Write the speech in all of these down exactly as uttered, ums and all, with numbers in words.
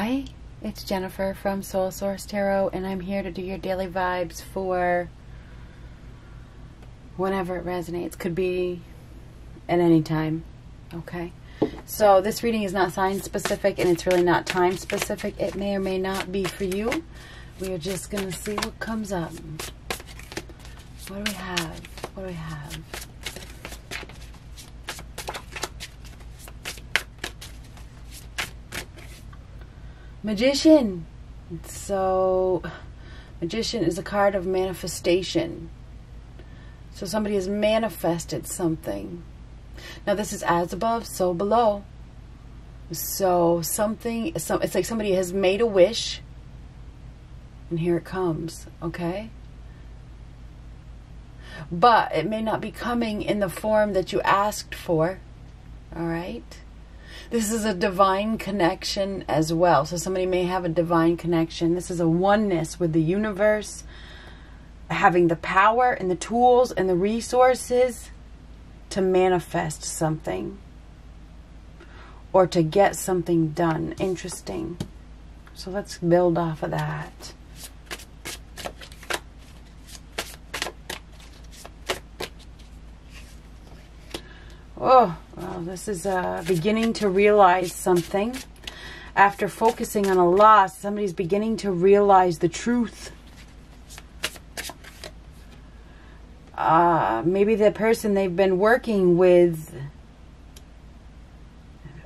Hi, it's Jennifer from Soul Source Tarot, and I'm here to do your daily vibes for whenever it resonates. Could be at any time, okay? So this reading is not sign specific, and it's really not time specific. It may or may not be for you. We are just going to see what comes up. What do we have? What do we have? Magician. So, Magician is a card of manifestation. So somebody has manifested something. Now this is as above, so below. So something, so it's like somebody has made a wish, and here it comes, okay? But it may not be coming in the form that you asked for, all right? This is a divine connection as well. So somebody may have a divine connection. This is a oneness with the universe, having the power and the tools and the resources to manifest something or to get something done. Interesting. So let's build off of that. Oh, well, this is uh, beginning to realize something. After focusing on a loss, somebody's beginning to realize the truth. Uh, maybe the person they've been working with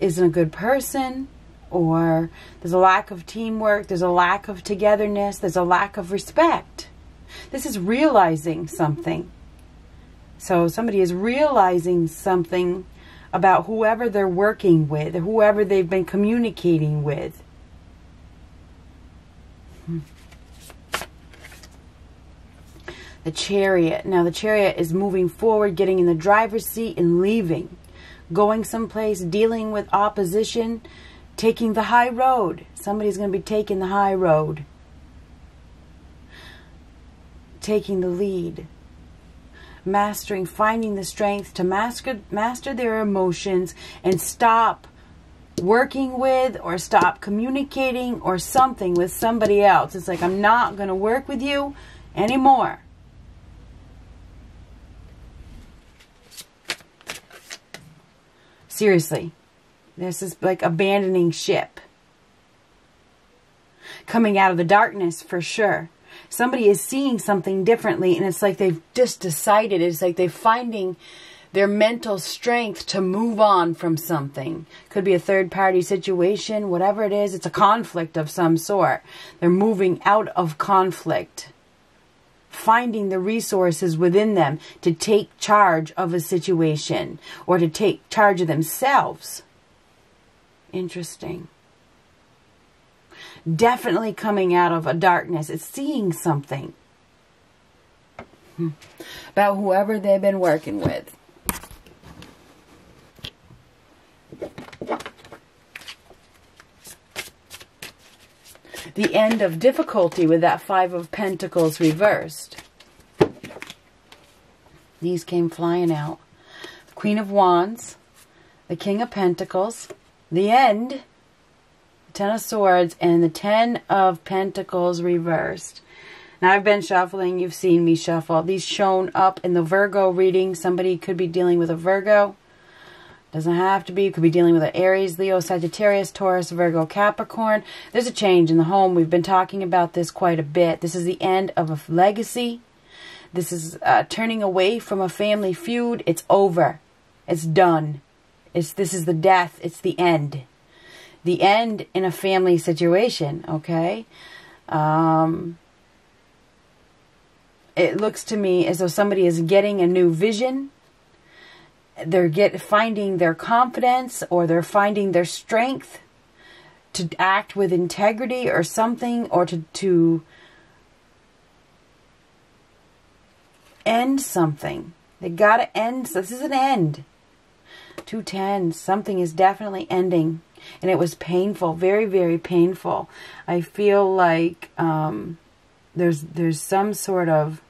isn't a good person, or there's a lack of teamwork, there's a lack of togetherness, there's a lack of respect. This is realizing something. So somebody is realizing something about whoever they're working with, whoever they've been communicating with. Hmm. The Chariot. Now the Chariot is moving forward, getting in the driver's seat and leaving. Going someplace, dealing with opposition, taking the high road. Somebody's going to be taking the high road. Taking the lead. Mastering, finding the strength to master, master their emotions and stop working with or stop communicating or something with somebody else. It's like, I'm not going to work with you anymore. Seriously, this is like abandoning ship. Coming out of the darkness for sure. Somebody is seeing something differently, and it's like they've just decided. It's like they're finding their mental strength to move on from something. Could be a third-party situation, whatever it is. It's a conflict of some sort. They're moving out of conflict, finding the resources within them to take charge of a situation or to take charge of themselves. Interesting. Definitely coming out of a darkness. It's seeing something hmm. about whoever they've been working with. The end of difficulty with that Five of Pentacles reversed. These came flying out. The Queen of Wands, the King of Pentacles, the end. Ten of Swords, and the Ten of Pentacles reversed. Now, I've been shuffling. You've seen me shuffle. These shown up in the Virgo reading. Somebody could be dealing with a Virgo. Doesn't have to be. You could be dealing with an Aries, Leo, Sagittarius, Taurus, Virgo, Capricorn. There's a change in the home. We've been talking about this quite a bit. This is the end of a legacy. This is uh, turning away from a family feud. It's over. It's done. It's, this is the death. It's the end. The end in a family situation, okay? Um, it looks to me as though somebody is getting a new vision. They're get, finding their confidence, or they're finding their strength to act with integrity or something, or to, to end something. They got to end. So this is an end. Two tens. Something is definitely ending. And it was painful, very, very painful. I feel like um, there's there's some sort of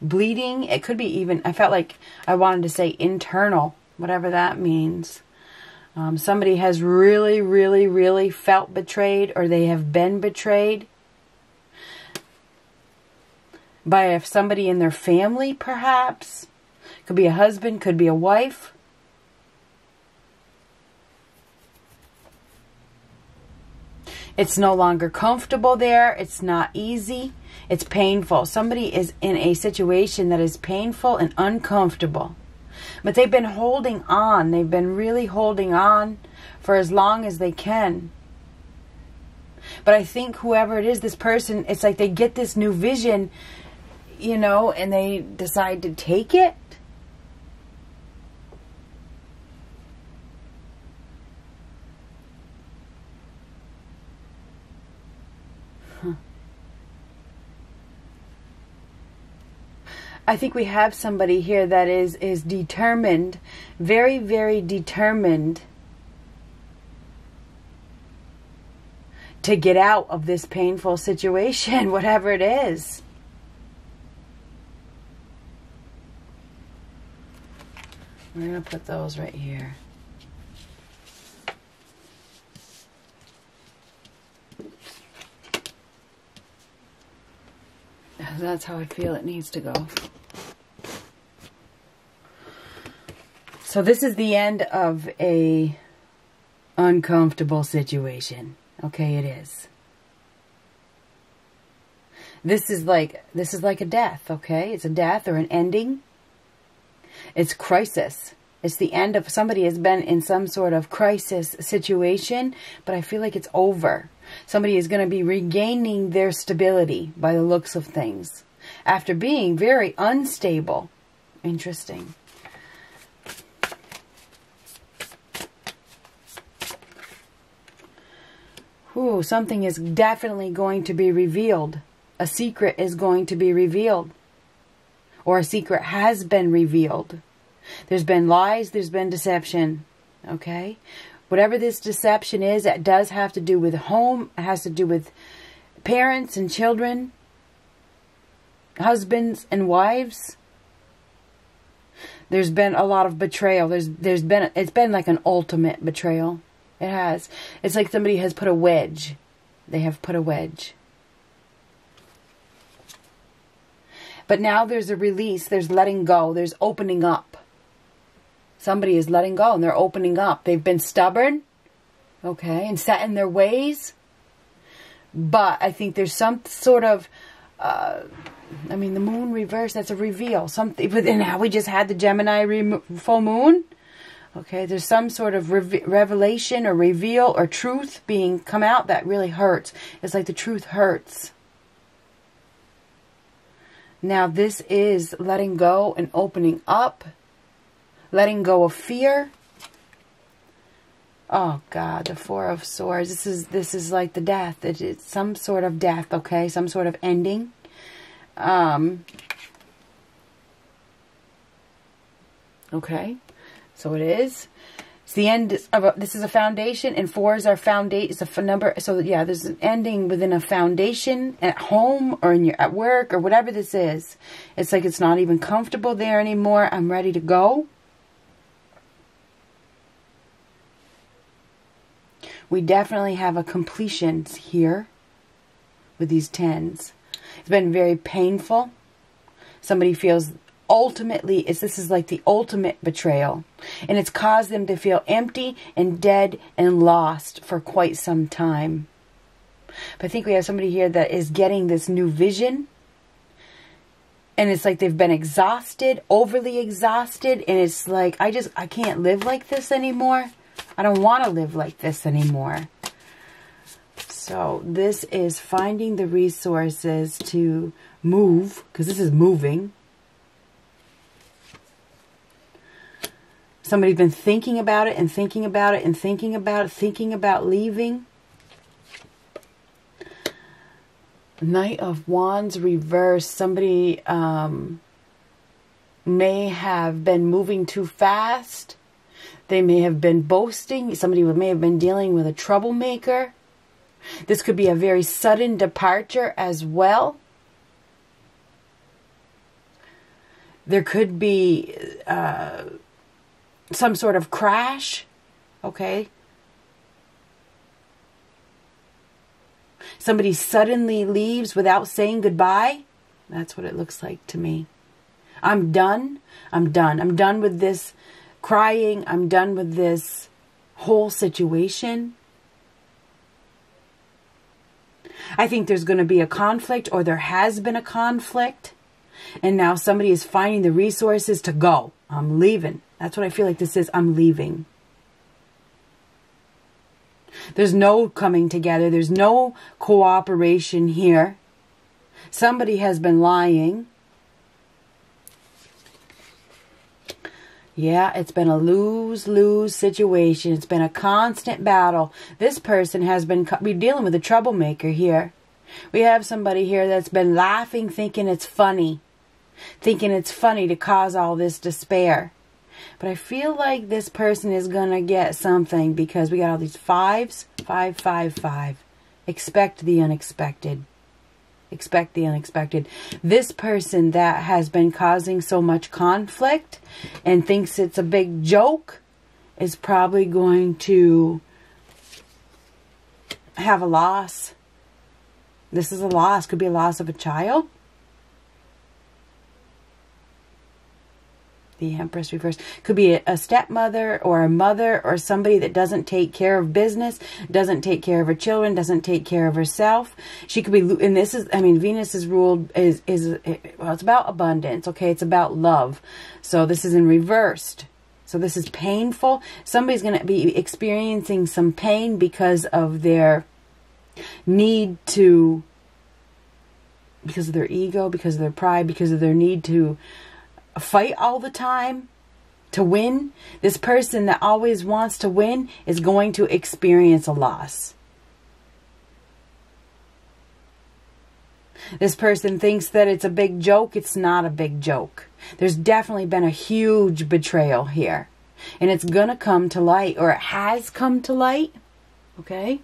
bleeding. It could be even, I felt like I wanted to say internal, whatever that means. Um, somebody has really, really, really felt betrayed, or they have been betrayed by somebody in their family, perhaps. Could be a husband, could be a wife. It's no longer comfortable there. It's not easy. It's painful. Somebody is in a situation that is painful and uncomfortable. But they've been holding on. They've been really holding on for as long as they can. But I think whoever it is, this person, it's like they get this new vision, you know, and they decide to take it. I think we have somebody here that is, is determined, very, very determined to get out of this painful situation, whatever it is. We're going to put those right here. That's how I feel it needs to go. So this is the end of a uncomfortable situation. Okay, it is. This is like this is like a death, okay? It's a death or an ending. It's crisis. It's the end of somebody has been in some sort of crisis situation, but I feel like it's over. Somebody is going to be regaining their stability by the looks of things after being very unstable. Interesting. Ooh, something is definitely going to be revealed. A secret is going to be revealed. Or a secret has been revealed. There's been lies. There's been deception. Okay? Whatever this deception is, it does have to do with home. It has to do with parents and children. Husbands and wives. There's been a lot of betrayal. There's, there's been, it's been like an ultimate betrayal. It has. It's like somebody has put a wedge. They have put a wedge. But now there's a release. There's letting go. There's opening up. Somebody is letting go and they're opening up. They've been stubborn, okay, and set in their ways. But I think there's some sort of, uh, I mean, the moon reverse, that's a reveal. Something, but now we just had the Gemini re full moon. Okay, there's some sort of re revelation or reveal or truth being come out that really hurts. It's like the truth hurts. Now this is letting go and opening up. Letting go of fear. Oh God, the Four of Swords. This is this is like the death. It, it's some sort of death, okay? Some sort of ending. Um. Okay. So it is. It's the end of a, this is a foundation, and fours are foundation. It's a number. So yeah, there's an ending within a foundation at home or in your at work or whatever this is. It's like it's not even comfortable there anymore. I'm ready to go. We definitely have a completion here with these tens. It's been very painful. Somebody feels. Ultimately, it's, this is like the ultimate betrayal. And it's caused them to feel empty and dead and lost for quite some time. But I think we have somebody here that is getting this new vision. And it's like they've been exhausted, overly exhausted. And it's like, I just, I can't live like this anymore. I don't want to live like this anymore. So this is finding the resources to move, because this is moving. Somebody's been thinking about it and thinking about it and thinking about it, thinking about leaving. Knight of Wands reversed. Somebody um, may have been moving too fast. They may have been boasting. Somebody may have been dealing with a troublemaker. This could be a very sudden departure as well. There could be... Uh, some sort of crash, okay? Somebody suddenly leaves without saying goodbye. That's what it looks like to me. I'm done. I'm done. I'm done with this crying. I'm done with this whole situation. I think there's going to be a conflict, or there has been a conflict. And now somebody is finding the resources to go. I'm leaving. That's what I feel like this is. I'm leaving. There's no coming together. There's no cooperation here. Somebody has been lying. Yeah, it's been a lose-lose situation. It's been a constant battle. This person has been... We're dealing with a troublemaker here. We have somebody here that's been laughing, thinking it's funny. Thinking it's funny to cause all this despair. But I feel like this person is going to get something, because we got all these fives. Five, five, five. Expect the unexpected. Expect the unexpected. This person that has been causing so much conflict and thinks it's a big joke is probably going to have a loss. This is a loss. Could be a loss of a child. The Empress reversed. Could be a, a stepmother or a mother or somebody that doesn't take care of business, doesn't take care of her children, doesn't take care of herself. She could be, and this is, I mean, Venus is ruled, is, is well, it's about abundance, okay? It's about love. So this is in reversed. So this is painful. Somebody's going to be experiencing some pain because of their need to, because of their ego, because of their pride, because of their need to fight all the time to win. This person that always wants to win is going to experience a loss. This person thinks that it's a big joke. It's not a big joke. There's definitely been a huge betrayal here, and it's gonna come to light, or it has come to light, okay?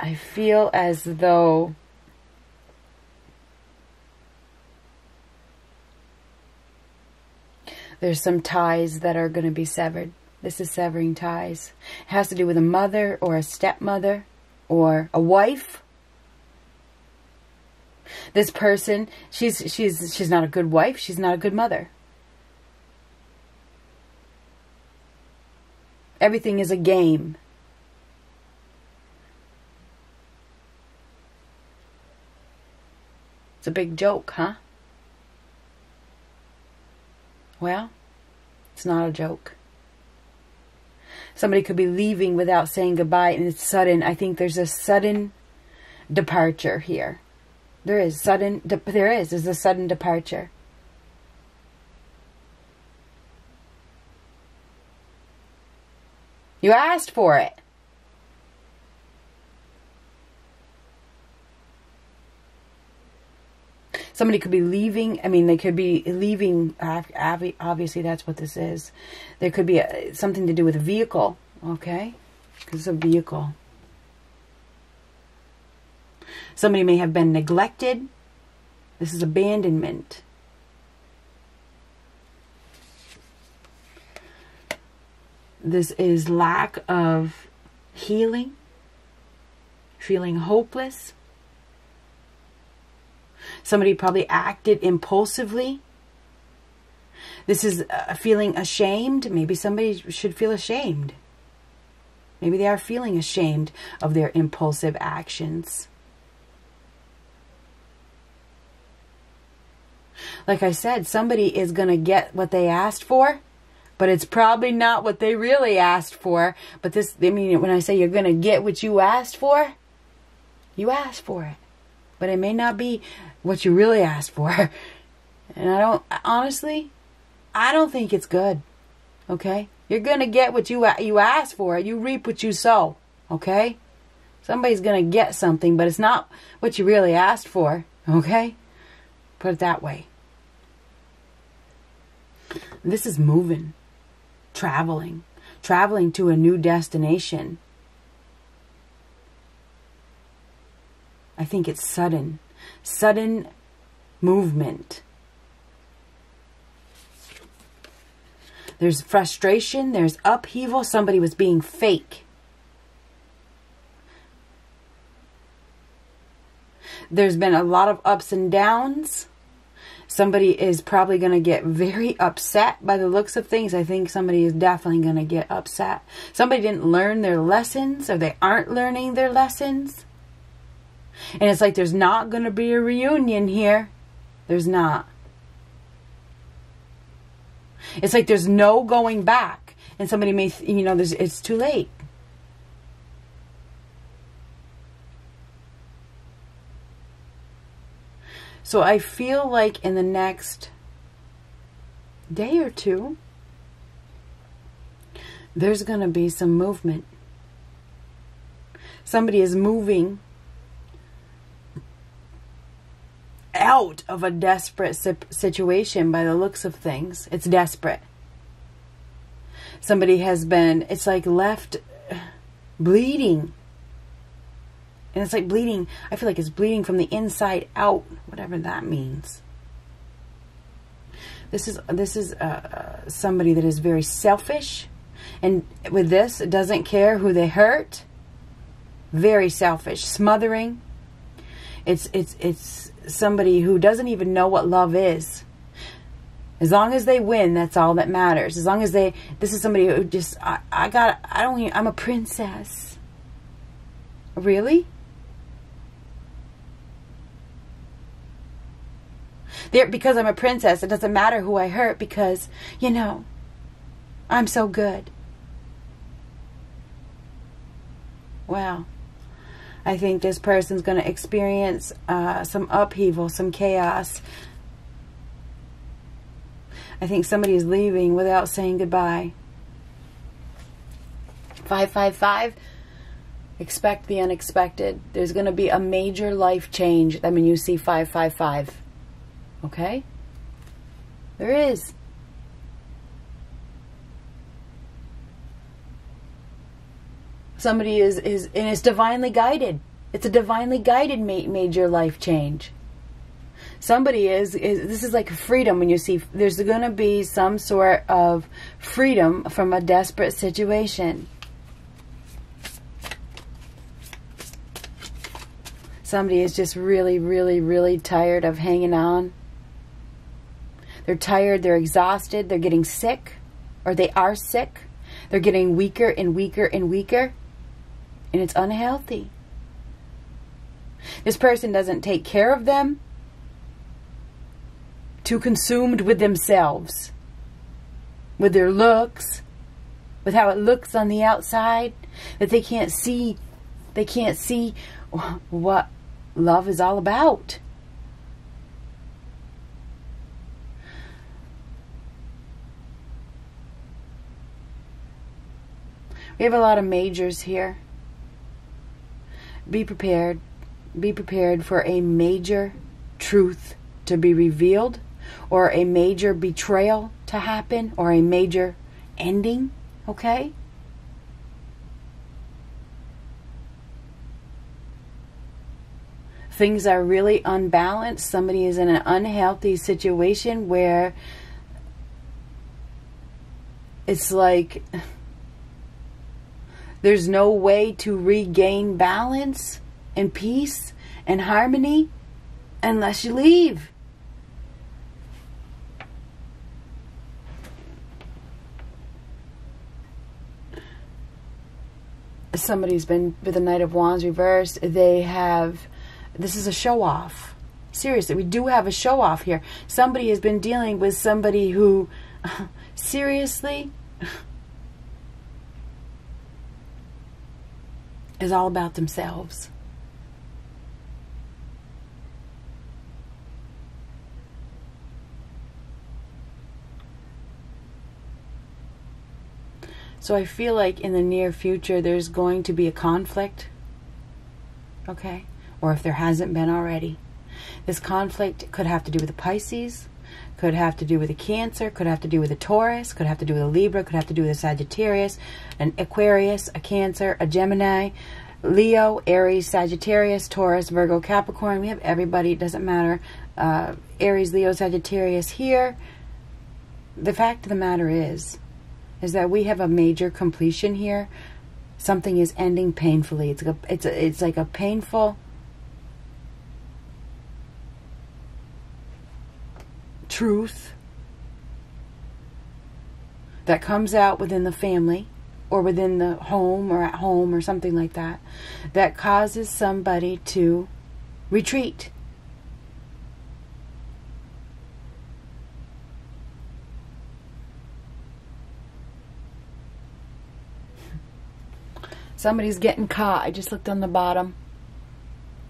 I feel as though there's some ties that are going to be severed. This is severing ties. It has to do with a mother or a stepmother or a wife. This person, she's she's she's not a good wife. She's not a good mother. Everything is a game. It's a big joke, huh? Well, it's not a joke. Somebody could be leaving without saying goodbye, and it's sudden. I think there's a sudden departure here. There is sudden. De there is. There's a sudden departure. You asked for it. Somebody could be leaving. I mean, they could be leaving. Obviously, that's what this is. There could be a, something to do with a vehicle, okay? Because it's a vehicle. Somebody may have been neglected. This is abandonment. This is lack of healing, feeling hopeless. Somebody probably acted impulsively. This is uh, feeling ashamed. Maybe somebody should feel ashamed. Maybe they are feeling ashamed of their impulsive actions. Like I said, somebody is going to get what they asked for, but it's probably not what they really asked for. But this, I mean, when I say you're going to get what you asked for, you asked for it. But it may not be what you really asked for. And I don't, honestly, I don't think it's good. Okay? You're going to get what you you asked for. You reap what you sow. Okay? Somebody's going to get something, but it's not what you really asked for. Okay? Put it that way. This is moving. Traveling. Traveling to a new destination. I think it's sudden, sudden movement. There's frustration. There's upheaval. Somebody was being fake. There's been a lot of ups and downs. Somebody is probably going to get very upset by the looks of things. I think somebody is definitely going to get upset. Somebody didn't learn their lessons, or they aren't learning their lessons. And it's like there's not going to be a reunion here. There's not. It's like there's no going back. And somebody may, you know, there's, it's too late. So I feel like in the next day or two, there's going to be some movement. Somebody is moving out of a desperate situation by the looks of things. It's desperate. Somebody has been, it's like left bleeding. And it's like bleeding. I feel like it's bleeding from the inside out, whatever that means. This is this is uh, somebody that is very selfish, and with this, it doesn't care who they hurt. Very selfish, smothering. It's it's it's somebody who doesn't even know what love is. As long as they win, that's all that matters. As long as they, this is somebody who just I, I got I don't even, I'm a princess. Really? They're, because I'm a princess, it doesn't matter who I hurt because, you know, I'm so good. Wow. I think this person's going to experience uh, some upheaval, some chaos. I think somebody is leaving without saying goodbye. five five five. Expect the unexpected. There's going to be a major life change. I mean, you see five five five. Okay? There is. Somebody is, is and it's divinely guided. It's a divinely guided ma major life change. Somebody is, is, this is like freedom when you see, there's going to be some sort of freedom from a desperate situation. Somebody is just really, really, really tired of hanging on. They're tired. They're exhausted. They're getting sick, or they are sick. They're getting weaker and weaker and weaker, and it's unhealthy. This person doesn't take care of them. Too consumed with themselves, with their looks, with how it looks on the outside, that they can't see. They can't see what love is all about. We have a lot of majors here. Be prepared. Be prepared for a major truth to be revealed, or a major betrayal to happen, or a major ending, okay? Things are really unbalanced. Somebody is in an unhealthy situation where it's like there's no way to regain balance and peace and harmony unless you leave. Somebody's been with the Knight of Wands reversed. They have... This is a show-off. Seriously, we do have a show-off here. Somebody has been dealing with somebody who... Seriously? Is all about themselves. So I feel like in the near future there's going to be a conflict. Okay? Or if there hasn't been already. This conflict could have to do with a Pisces, could have to do with a Cancer, could have to do with a Taurus, could have to do with a Libra, could have to do with a Sagittarius, an Aquarius, a Cancer, a Gemini, Leo, Aries, Sagittarius, Taurus, Virgo, Capricorn. We have everybody, it doesn't matter. Uh, Aries, Leo, Sagittarius here. The fact of the matter is, is that we have a major completion here. Something is ending painfully. It's like a, it's a, it's like a painful truth that comes out within the family or within the home or at home or something like that, that causes somebody to retreat. Somebody's getting caught. I just looked on the bottom.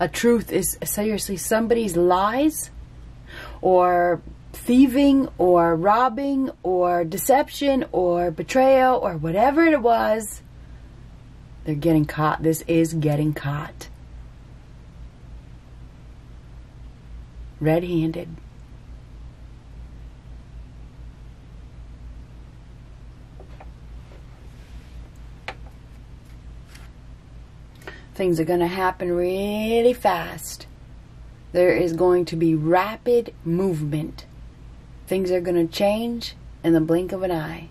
A truth is, seriously, somebody's lies or thieving or robbing or deception or betrayal or whatever it was, they're getting caught. This is getting caught red-handed. Things are going to happen really fast. There is going to be rapid movement. Things are going to change in the blink of an eye.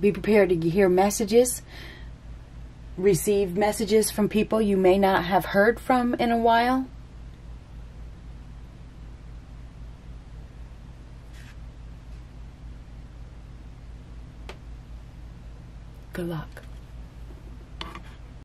Be prepared to hear messages, receive messages from people you may not have heard from in a while. Good luck.